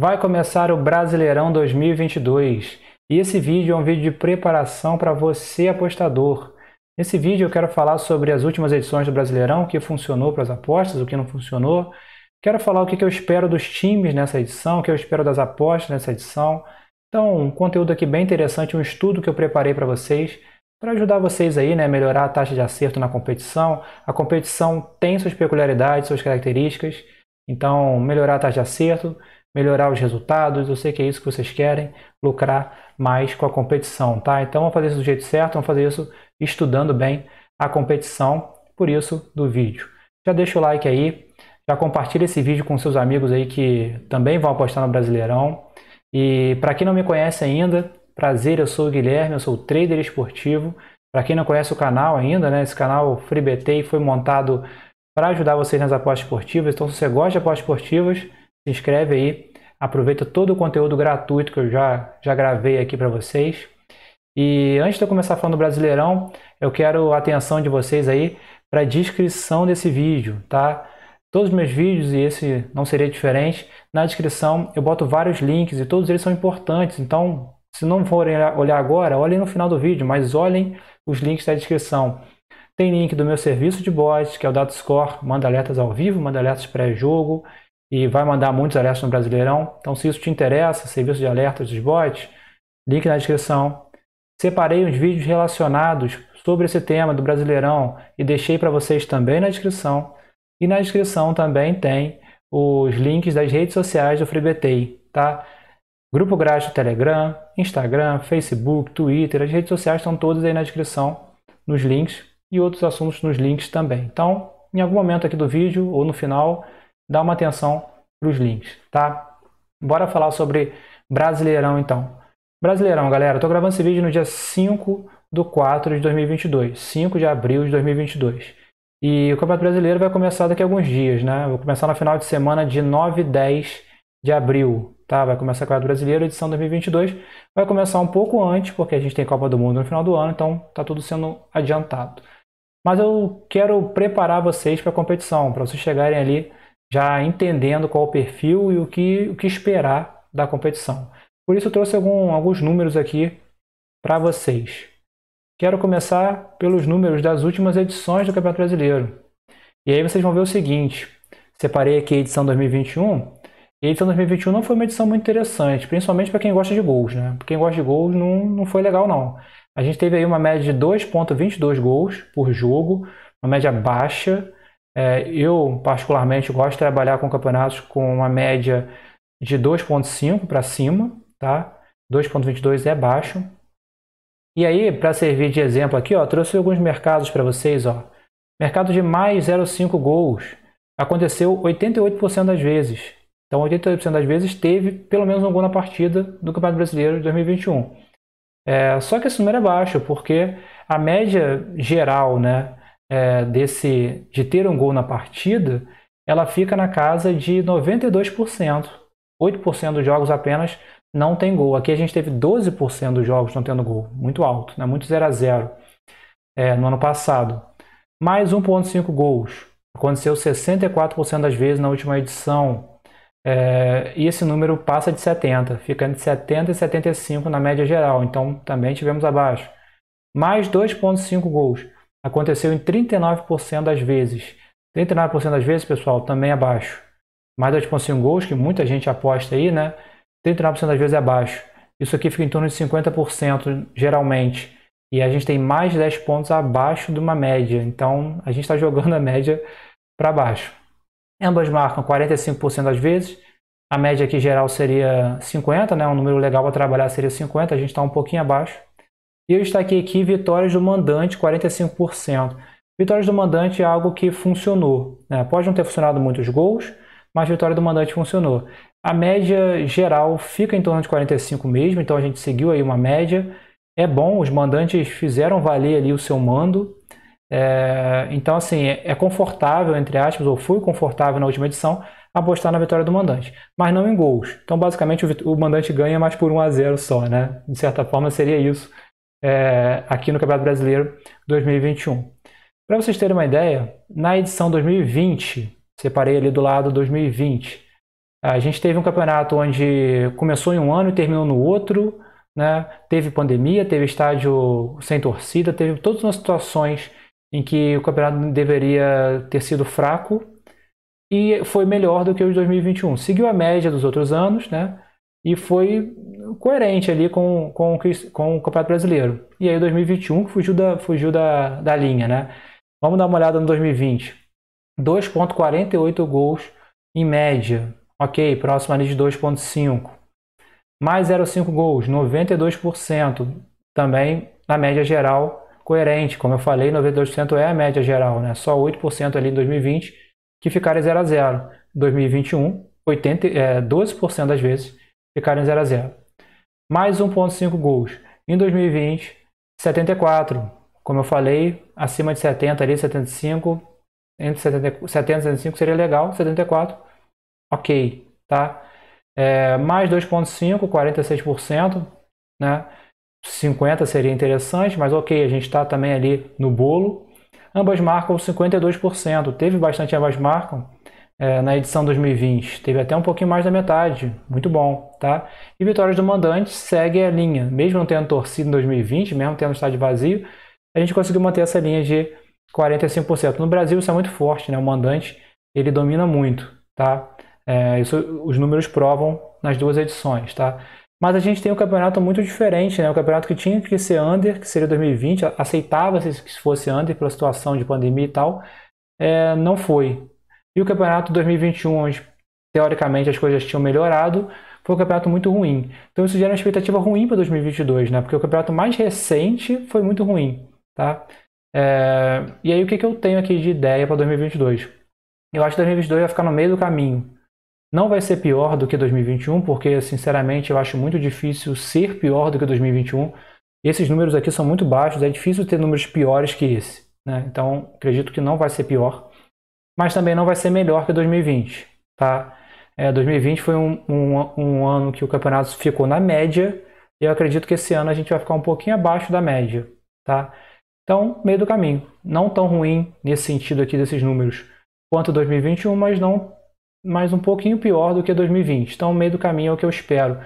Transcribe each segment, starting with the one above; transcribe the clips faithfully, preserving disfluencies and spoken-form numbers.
Vai começar o Brasileirão dois mil e vinte e dois e esse vídeo é um vídeo de preparação para você apostador. Nesse vídeo eu quero falar sobre as últimas edições do Brasileirão, o que funcionou para as apostas, o que não funcionou. Quero falar o que eu espero dos times nessa edição, o que eu espero das apostas nessa edição. Então, um conteúdo aqui bem interessante, um estudo que eu preparei para vocês, para ajudar vocês aí, né, a melhorar a taxa de acerto na competição. A competição tem suas peculiaridades, suas características, então melhorar a taxa de acerto, melhorar os resultados, eu sei que é isso que vocês querem, lucrar mais com a competição, tá? Então vamos fazer isso do jeito certo, vamos fazer isso estudando bem a competição, por isso do vídeo. Já deixa o like aí, já compartilha esse vídeo com seus amigos aí que também vão apostar no Brasileirão. E para quem não me conhece ainda, prazer, eu sou o Guilherme, eu sou trader esportivo. Para quem não conhece o canal ainda, né, esse canal FreeBT foi montado para ajudar vocês nas apostas esportivas, então se você gosta de apostas esportivas, se inscreve aí, aproveita todo o conteúdo gratuito que eu já, já gravei aqui para vocês. E antes de eu começar falando do Brasileirão, eu quero a atenção de vocês aí para a descrição desse vídeo, tá? Todos os meus vídeos, e esse não seria diferente, na descrição eu boto vários links e todos eles são importantes, então se não forem olhar agora, olhem no final do vídeo, mas olhem os links da descrição. Tem link do meu serviço de bots, que é o DataScore, manda alertas ao vivo, manda alertas pré-jogo, e vai mandar muitos alertas no Brasileirão. Então, se isso te interessa, serviço de alertas dos bots, link na descrição. Separei uns vídeos relacionados sobre esse tema do Brasileirão e deixei para vocês também na descrição. E na descrição também tem os links das redes sociais do FreeBT, tá? Grupo grátis do Telegram, Instagram, Facebook, Twitter, as redes sociais estão todas aí na descrição, nos links, e outros assuntos nos links também. Então, em algum momento aqui do vídeo ou no final, dá uma atenção para os links, tá? Bora falar sobre Brasileirão, então. Brasileirão, galera, eu tô gravando esse vídeo no dia cinco do quatro de dois mil e vinte e dois, cinco de abril de dois mil e vinte e dois. E o Campeonato Brasileiro vai começar daqui a alguns dias, né? Vou começar na final de semana de nove e dez de abril, tá? Vai começar o Campeonato Brasileiro, edição dois mil e vinte e dois. Vai começar um pouco antes, porque a gente tem Copa do Mundo no final do ano, então tá tudo sendo adiantado. Mas eu quero preparar vocês para a competição, para vocês chegarem ali já entendendo qual o perfil e o que, o que esperar da competição. Por isso eu trouxe algum, alguns números aqui para vocês. Quero começar pelos números das últimas edições do Campeonato Brasileiro. E aí vocês vão ver o seguinte, separei aqui a edição dois mil e vinte e um, e a edição dois mil e vinte e um não foi uma edição muito interessante, principalmente para quem gosta de gols, né? Para quem gosta de gols não, não foi legal não. A gente teve aí uma média de dois vírgula vinte e dois gols por jogo, uma média baixa. É, eu, particularmente, gosto de trabalhar com campeonatos com uma média de dois vírgula cinco para cima, tá? dois vírgula vinte e dois é baixo. E aí, para servir de exemplo aqui, ó, trouxe alguns mercados para vocês, ó. Mercado de mais zero vírgula cinco gols aconteceu oitenta e oito por cento das vezes. Então, oitenta e oito por cento das vezes teve pelo menos um gol na partida do Campeonato Brasileiro de dois mil e vinte e um. É, só que esse número é baixo, porque a média geral, né, É, desse, de ter um gol na partida, ela fica na casa de noventa e dois por cento. oito por cento dos jogos apenas não tem gol. Aqui a gente teve doze por cento dos jogos não tendo gol. Muito alto, né? Muito zero a zero é, no ano passado. Mais um vírgula cinco gols. Aconteceu sessenta e quatro por cento das vezes na última edição. É, e esse número passa de setenta por cento. Fica entre setenta por cento e setenta e cinco por cento na média geral. Então também tivemos abaixo. Mais dois vírgula cinco gols. Aconteceu em trinta e nove por cento das vezes. trinta e nove por cento das vezes, pessoal, também abaixo. Mais dois vírgula cinco gols, que muita gente aposta aí, né? trinta e nove por cento das vezes é abaixo. Isso aqui fica em torno de cinquenta por cento, geralmente. E a gente tem mais de dez pontos abaixo de uma média. Então, a gente está jogando a média para baixo. Ambas marcam quarenta e cinco por cento das vezes. A média aqui geral seria cinquenta por cento, né? Um número legal para trabalhar seria cinquenta por cento. A gente está um pouquinho abaixo. E eu destaquei aqui vitórias do mandante, quarenta e cinco por cento. Vitórias do mandante é algo que funcionou, né? Pode não ter funcionado muitos gols, mas vitória do mandante funcionou. A média geral fica em torno de quarenta e cinco por cento mesmo, então a gente seguiu aí uma média. É bom, os mandantes fizeram valer ali o seu mando. É, então, assim, é confortável, entre aspas, ou foi confortável na última edição, apostar na vitória do mandante, mas não em gols. Então, basicamente, o, o mandante ganha mais por um a zero só, né? De certa forma, seria isso. É, aqui no Campeonato Brasileiro dois mil e vinte e um. Para vocês terem uma ideia, na edição dois mil e vinte, separei ali do lado dois mil e vinte, A gente teve um campeonato onde começou em um ano e terminou no outro, né? Teve pandemia, teve estádio sem torcida, teve todas as situações em que o campeonato deveria ter sido fraco e foi melhor do que o de dois mil e vinte e um. Seguiu a média dos outros anos, né? E foi coerente ali com, com, com o Campeonato Brasileiro. E aí dois mil e vinte e um fugiu da, fugiu da, da linha, né? Vamos dar uma olhada no dois mil e vinte. dois vírgula quarenta e oito gols em média. Ok, próximo ali de dois vírgula cinco. Mais zero vírgula cinco gols, noventa e dois por cento. Também na média geral coerente. Como eu falei, noventa e dois por cento é a média geral, né? Só oito por cento ali em dois mil e vinte que ficaram zero a zero. dois mil e vinte e um, oitenta, é, doze por cento das vezes ficaram em zero a zero. Mais um vírgula cinco gols. Em dois mil e vinte, setenta e quatro. Como eu falei, acima de setenta ali, setenta e cinco. Entre setenta, setenta e setenta e cinco seria legal, setenta e quatro. Ok, tá? É, mais dois vírgula cinco, quarenta e seis por cento, né? cinquenta seria interessante, mas ok, a gente está também ali no bolo. Ambas marcam cinquenta e dois por cento. Teve bastante ambas marcam. É, na edição dois mil e vinte, teve até um pouquinho mais da metade, muito bom, tá? E vitórias do mandante segue a linha, mesmo não tendo torcido em dois mil e vinte, mesmo tendo estádio vazio, a gente conseguiu manter essa linha de quarenta e cinco por cento. No Brasil isso é muito forte, né? O mandante, ele domina muito, tá? É, isso, os números provam nas duas edições, tá? Mas a gente tem um campeonato muito diferente, né? Um campeonato que tinha que ser under, que seria dois mil e vinte, aceitava-se que fosse under pela situação de pandemia e tal, é, não foi. E o campeonato dois mil e vinte e um, onde teoricamente as coisas tinham melhorado, foi um campeonato muito ruim. Então isso gera uma expectativa ruim para dois mil e vinte e dois, né? Porque o campeonato mais recente foi muito ruim, tá? É... E aí o que, que eu tenho aqui de ideia para dois mil e vinte e dois? Eu acho que dois mil e vinte e dois vai ficar no meio do caminho. Não vai ser pior do que dois mil e vinte e um, porque sinceramente eu acho muito difícil ser pior do que dois mil e vinte e um. Esses números aqui são muito baixos, é difícil ter números piores que esse, né? Então acredito que não vai ser pior. Mas também não vai ser melhor que dois mil e vinte, tá? É, dois mil e vinte foi um, um, um ano que o campeonato ficou na média, e eu acredito que esse ano a gente vai ficar um pouquinho abaixo da média, tá? Então, meio do caminho. Não tão ruim nesse sentido aqui desses números quanto dois mil e vinte e um, mas, não, mas um pouquinho pior do que dois mil e vinte. Então, meio do caminho é o que eu espero.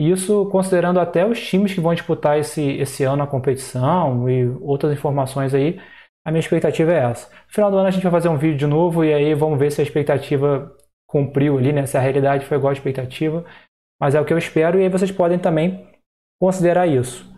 E isso considerando até os times que vão disputar esse, esse ano a competição e outras informações aí. A minha expectativa é essa. No final do ano a gente vai fazer um vídeo de novo e aí vamos ver se a expectativa cumpriu ali, né? Se a realidade foi igual à expectativa. Mas é o que eu espero e aí vocês podem também considerar isso.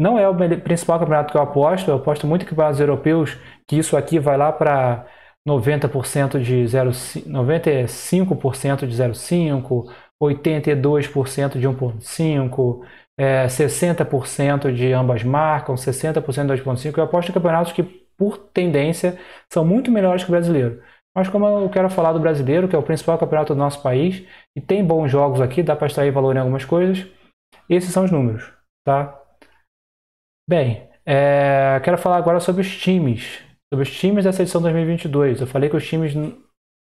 Não é o principal campeonato que eu aposto. Eu aposto muito em campeonatos europeus, que isso aqui vai lá para noventa por cento de zero vírgula cinco, noventa e cinco por cento de zero vírgula cinco, oitenta e dois por cento de um vírgula cinco... É, sessenta por cento de ambas marcam, sessenta por cento de dois vírgula cinco. Eu aposto em campeonatos que, por tendência, são muito melhores que o brasileiro. Mas como eu quero falar do brasileiro, que é o principal campeonato do nosso país, e tem bons jogos aqui, dá para extrair valor em algumas coisas, esses são os números, tá? Bem, é, quero falar agora sobre os times. Sobre os times dessa edição dois mil e vinte e dois. Eu falei que os times,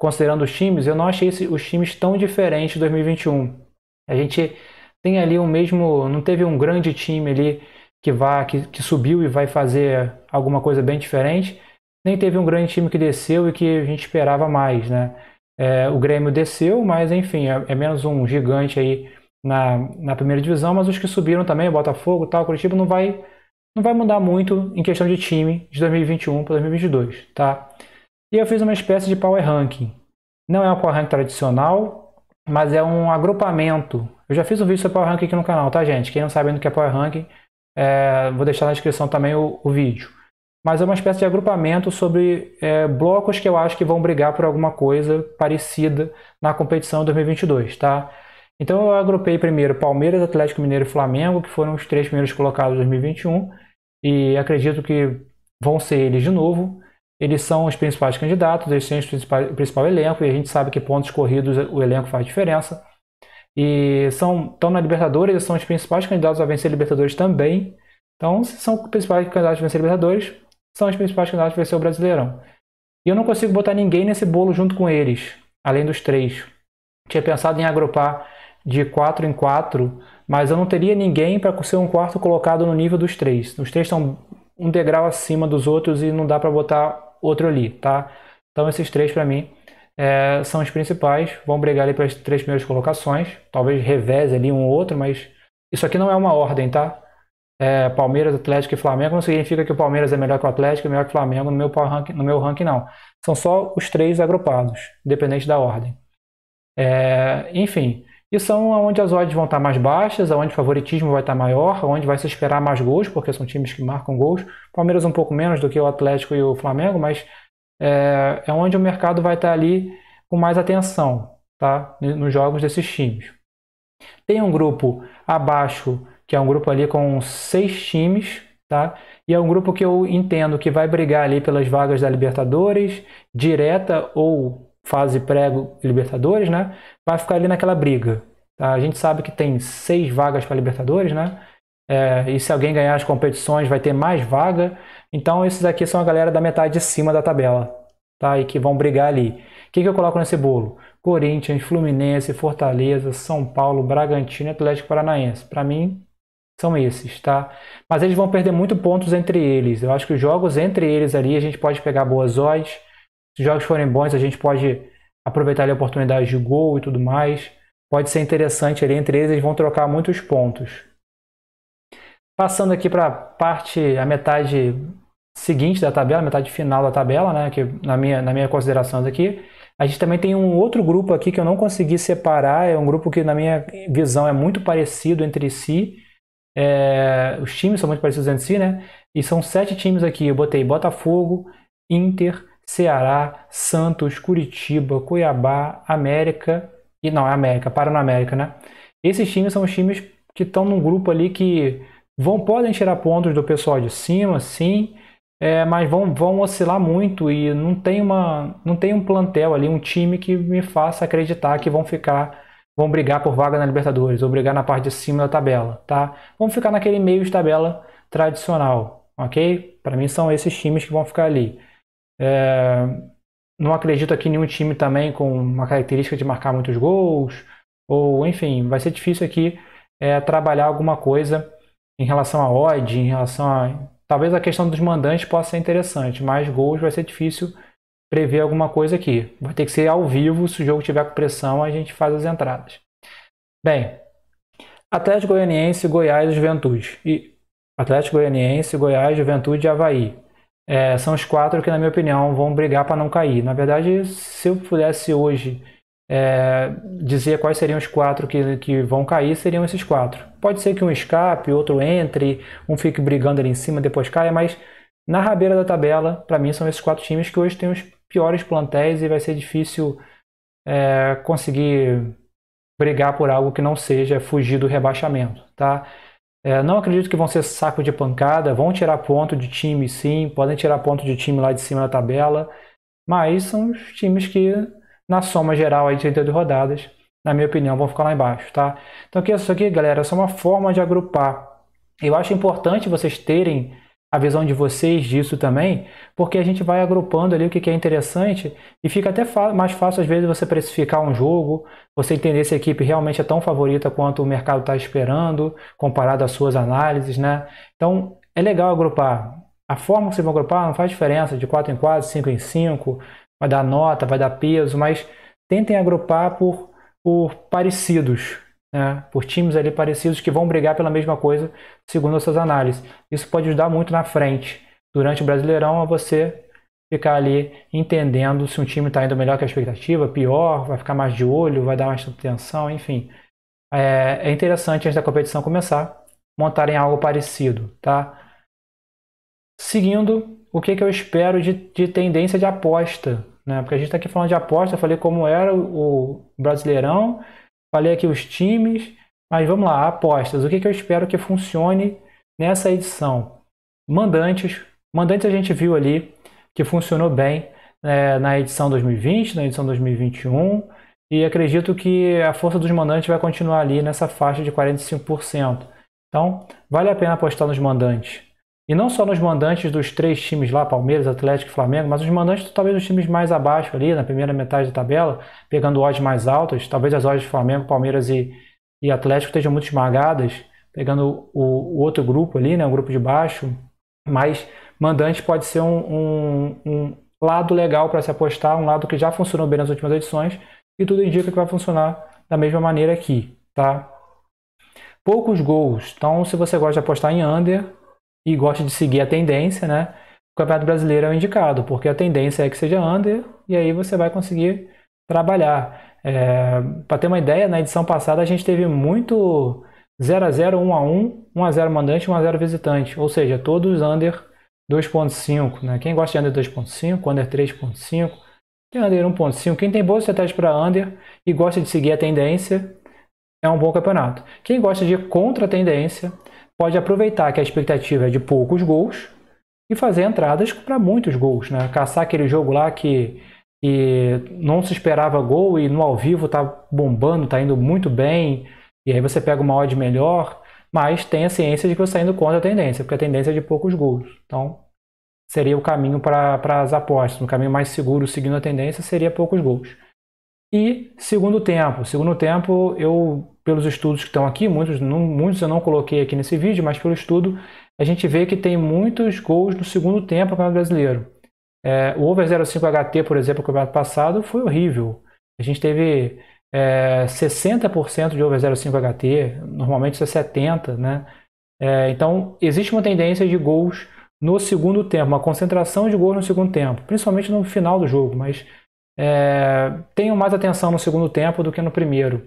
considerando os times, eu não achei esse, os times tão diferentes de dois mil e vinte e um. A gente... Tem ali um mesmo, não teve um grande time ali que, vá, que, que subiu e vai fazer alguma coisa bem diferente. Nem teve um grande time que desceu e que a gente esperava mais, né? É, o Grêmio desceu, mas enfim, é, é menos um gigante aí na, na primeira divisão. Mas os que subiram também, Botafogo, tal, Curitiba, não vai, não vai mudar muito em questão de time de dois mil e vinte e um para dois mil e vinte e dois, tá? E eu fiz uma espécie de power ranking. Não é um power ranking tradicional, mas é um agrupamento. Eu já fiz um vídeo sobre Power Ranking aqui no canal, tá, gente? Quem não sabe do que é Power Ranking, é, vou deixar na descrição também o, o vídeo. Mas é uma espécie de agrupamento sobre é, blocos que eu acho que vão brigar por alguma coisa parecida na competição dois mil e vinte e dois, tá? Então eu agrupei primeiro Palmeiras, Atlético Mineiro e Flamengo, que foram os três primeiros colocados em dois mil e vinte e um. E acredito que vão ser eles de novo. Eles são os principais candidatos, eles têm o principal elenco. E a gente sabe que pontos corridos o elenco faz diferença. E são, estão na Libertadores, são os principais candidatos a vencer a Libertadores também. Então, se são os principais candidatos a vencer a Libertadores, são os principais candidatos a vencer o Brasileirão. E eu não consigo botar ninguém nesse bolo junto com eles, além dos três. Tinha pensado em agrupar de quatro em quatro, mas eu não teria ninguém para ser um quarto colocado no nível dos três. Os três estão um degrau acima dos outros e não dá para botar outro ali, tá? Então, esses três para mim é, são os principais, vão brigar ali para as três primeiras colocações, talvez reveze ali um ou outro, mas isso aqui não é uma ordem, tá? É, Palmeiras, Atlético e Flamengo não significa que o Palmeiras é melhor que o Atlético, é melhor que o Flamengo no meu ranking, no meu ranking não. São só os três agrupados, independente da ordem. É, enfim, e são onde as odds vão estar mais baixas, onde o favoritismo vai estar maior, onde vai se esperar mais gols, porque são times que marcam gols. Palmeiras um pouco menos do que o Atlético e o Flamengo, mas é, é onde o mercado vai estar ali com mais atenção, tá? Nos jogos desses times. Tem um grupo abaixo, que é um grupo ali com seis times, tá? E é um grupo que eu entendo que vai brigar ali pelas vagas da Libertadores, direta ou fase pré-Libertadores, né? Vai ficar ali naquela briga, tá? A gente sabe que tem seis vagas para Libertadores, né? É, e se alguém ganhar as competições vai ter mais vaga. Então esses aqui são a galera da metade de cima da tabela, tá? E que vão brigar ali. O que, que eu coloco nesse bolo? Corinthians, Fluminense, Fortaleza, São Paulo, Bragantino e Atlético Paranaense. Para mim, são esses, tá? Mas eles vão perder muito pontos entre eles. Eu acho que os jogos entre eles ali, a gente pode pegar boas odds. Se os jogos forem bons, a gente pode aproveitar ali a oportunidade de gol e tudo mais. Pode ser interessante ali entre eles, eles vão trocar muitos pontos. Passando aqui para a parte, a metade seguinte da tabela, metade final da tabela, né? Que na minha, na minha consideração aqui. A gente também tem um outro grupo aqui que eu não consegui separar. É um grupo que, na minha visão, é muito parecido entre si. É, os times são muito parecidos entre si, né? E são sete times aqui. Eu botei Botafogo, Inter, Ceará, Santos, Curitiba, Cuiabá, América e não, é América, Paraná, América, né? Esses times são os times que estão num grupo ali que vão, podem tirar pontos do pessoal de cima, sim, é, mas vão, vão oscilar muito e não tem uma, não tem um plantel ali, um time que me faça acreditar que vão ficar vão brigar por vaga na Libertadores, ou brigar na parte de cima da tabela, tá? Vão ficar naquele meio de tabela tradicional, ok? Para mim são esses times que vão ficar ali. É, não acredito aqui em nenhum time também com uma característica de marcar muitos gols, ou enfim, vai ser difícil aqui é, trabalhar alguma coisa em relação a odd, em relação a... Talvez a questão dos mandantes possa ser interessante, mas gols vai ser difícil prever alguma coisa aqui. Vai ter que ser ao vivo, se o jogo tiver com pressão, a gente faz as entradas. Bem, Atlético Goianiense, Goiás, Juventude. E Atlético Goianiense, Goiás, Juventude e Avaí. É, são os quatro que, na minha opinião, vão brigar para não cair. Na verdade, se eu pudesse hoje é, dizer quais seriam os quatro que, que vão cair, seriam esses quatro. Pode ser que um escape, outro entre, um fique brigando ali em cima, depois caia, mas na rabeira da tabela, para mim, são esses quatro times que hoje têm os piores plantéis e vai ser difícil é, conseguir brigar por algo que não seja fugir do rebaixamento, tá? É, não acredito que vão ser saco de pancada, vão tirar ponto de time sim, podem tirar ponto de time lá de cima da tabela, mas são os times que, na soma geral aí de trinta e oito rodadas, na minha opinião, vão ficar lá embaixo, tá? Então aqui, isso aqui, galera, é só uma forma de agrupar. Eu acho importante vocês terem a visão de vocês disso também, porque a gente vai agrupando ali o que é interessante e fica até mais fácil às vezes você precificar um jogo, você entender se a equipe realmente é tão favorita quanto o mercado está esperando, comparado às suas análises, né? Então é legal agrupar. A forma que vocês vão agrupar não faz diferença, de quatro em quatro, cinco em cinco, vai dar nota, vai dar peso, mas tentem agrupar por, por parecidos. Né, por times ali parecidos que vão brigar pela mesma coisa, segundo as suas análises. Isso pode ajudar muito na frente, durante o Brasileirão, a você ficar ali entendendo se um time está indo melhor que a expectativa, pior, vai ficar mais de olho, vai dar mais atenção, enfim. É, é interessante, antes da competição começar, montarem algo parecido, tá? Seguindo, o que, que eu espero de, de tendência de aposta, né? Porque a gente está aqui falando de aposta, eu falei como era o, o Brasileirão, falei aqui os times, mas vamos lá, apostas. O que, que eu espero que funcione nessa edição? Mandantes. Mandantes a gente viu ali que funcionou bem é, na edição dois mil e vinte, na edição dois mil e vinte e um. E acredito que a força dos mandantes vai continuar ali nessa faixa de quarenta e cinco por cento. Então, vale a pena apostar nos mandantes. E não só nos mandantes dos três times lá, Palmeiras, Atlético e Flamengo, mas os mandantes talvez dos times mais abaixo ali, na primeira metade da tabela, pegando odds mais altas, talvez as odds de Flamengo, Palmeiras e, e Atlético estejam muito esmagadas, pegando o, o outro grupo ali, né, o grupo de baixo, mas mandante pode ser um, um, um, lado legal para se apostar, um lado que já funcionou bem nas últimas edições, e tudo indica que vai funcionar da mesma maneira aqui, tá? Poucos gols, então se você gosta de apostar em under e gosta de seguir a tendência, né? O Campeonato Brasileiro é o indicado, porque a tendência é que seja under, e aí você vai conseguir trabalhar. É, para ter uma ideia, na edição passada a gente teve muito zero a zero, um a um, um a zero mandante, um a zero visitante, ou seja, todos under dois ponto cinco, né? Quem gosta de under dois ponto cinco, under três ponto cinco, tem under um ponto cinco, quem tem boas estratégias para under e gosta de seguir a tendência, é um bom campeonato. Quem gosta de ir contra a tendência, pode aproveitar que a expectativa é de poucos gols e fazer entradas para muitos gols, né? Caçar aquele jogo lá que, que não se esperava gol e no ao vivo tá bombando, tá indo muito bem, e aí você pega uma odd melhor, mas tenha ciência de que você está indo contra a tendência, porque a tendência é de poucos gols. Então, seria o caminho para as apostas. O caminho mais seguro seguindo a tendência seria poucos gols. E segundo tempo. Segundo tempo, eu, pelos estudos que estão aqui, muitos, não, muitos eu não coloquei aqui nesse vídeo, mas pelo estudo, a gente vê que tem muitos gols no segundo tempo no Campeonato Brasileiro. É, o over zero vírgula cinco H T, por exemplo, no campeonato passado, foi horrível. A gente teve... É, sessenta por cento de over zero vírgula cinco H T, normalmente isso é setenta por cento, né? É, então, existe uma tendência de gols no segundo tempo, uma concentração de gols no segundo tempo, principalmente no final do jogo, mas é, tenham mais atenção no segundo tempo do que no primeiro.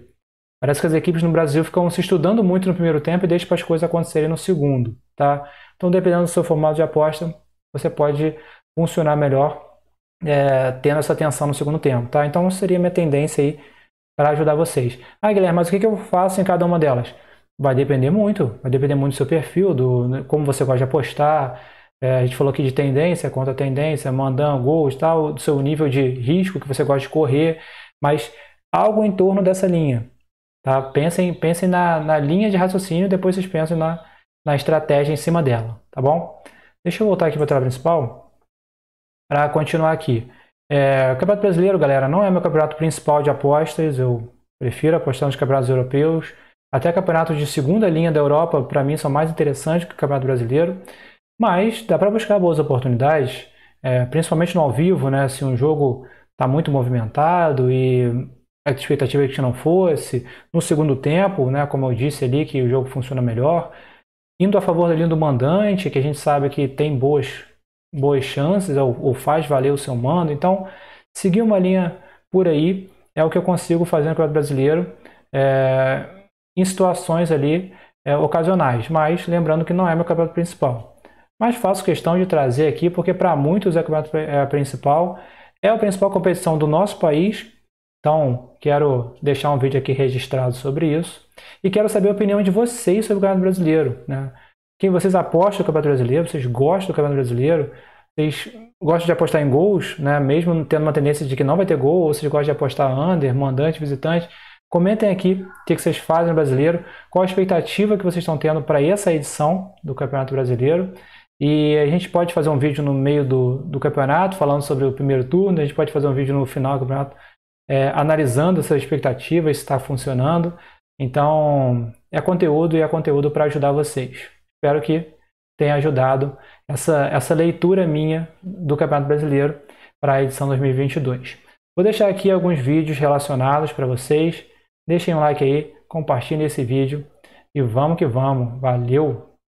Parece que as equipes no Brasil ficam se estudando muito no primeiro tempo e deixam para as coisas acontecerem no segundo, tá? Então, dependendo do seu formato de aposta, você pode funcionar melhor é, tendo essa atenção no segundo tempo, tá? Então, seria minha tendência aí para ajudar vocês. Ah, Guilherme, mas o que eu faço em cada uma delas? Vai depender muito, vai depender muito do seu perfil, do como você gosta de apostar. É, a gente falou aqui de tendência, contra tendência, mandando gols, tal, do seu nível de risco que você gosta de correr, mas algo em torno dessa linha, tá? Pensem, pensem na, na linha de raciocínio, depois vocês pensem na, na estratégia em cima dela, tá bom? Deixa eu voltar aqui para a tela principal, para continuar aqui. É, o Campeonato Brasileiro, galera, não é meu campeonato principal de apostas, eu prefiro apostar nos campeonatos europeus, até campeonatos de segunda linha da Europa, para mim, são mais interessantes que o Campeonato Brasileiro, mas dá para buscar boas oportunidades, é, principalmente no ao vivo, né, se um jogo está muito movimentado e a expectativa é que não fosse, no segundo tempo, né, como eu disse ali, que o jogo funciona melhor, indo a favor da linha do mandante, que a gente sabe que tem boas boas chances, ou, ou faz valer o seu mando. Então, seguir uma linha por aí é o que eu consigo fazer no Campeonato Brasileiro é, em situações ali é, ocasionais, mas lembrando que não é meu campeonato principal. Mas faço questão de trazer aqui, porque para muitos é o campeonato é, principal, é a principal competição do nosso país, então quero deixar um vídeo aqui registrado sobre isso, e quero saber a opinião de vocês sobre o Campeonato Brasileiro, né? Quem vocês apostam no Campeonato Brasileiro, vocês gostam do Campeonato Brasileiro, vocês gostam de apostar em gols, né? Mesmo tendo uma tendência de que não vai ter gol, ou vocês gostam de apostar under, mandante, visitante, comentem aqui o que vocês fazem no Brasileiro, qual a expectativa que vocês estão tendo para essa edição do Campeonato Brasileiro, e a gente pode fazer um vídeo no meio do, do campeonato, falando sobre o primeiro turno, a gente pode fazer um vídeo no final do campeonato, é, analisando essas expectativas, se está funcionando, então é conteúdo e é conteúdo para ajudar vocês. Espero que tenha ajudado essa, essa leitura minha do Campeonato Brasileiro para a edição dois mil e vinte e dois. Vou deixar aqui alguns vídeos relacionados para vocês. Deixem um like aí, compartilhem esse vídeo e vamos que vamos. Valeu!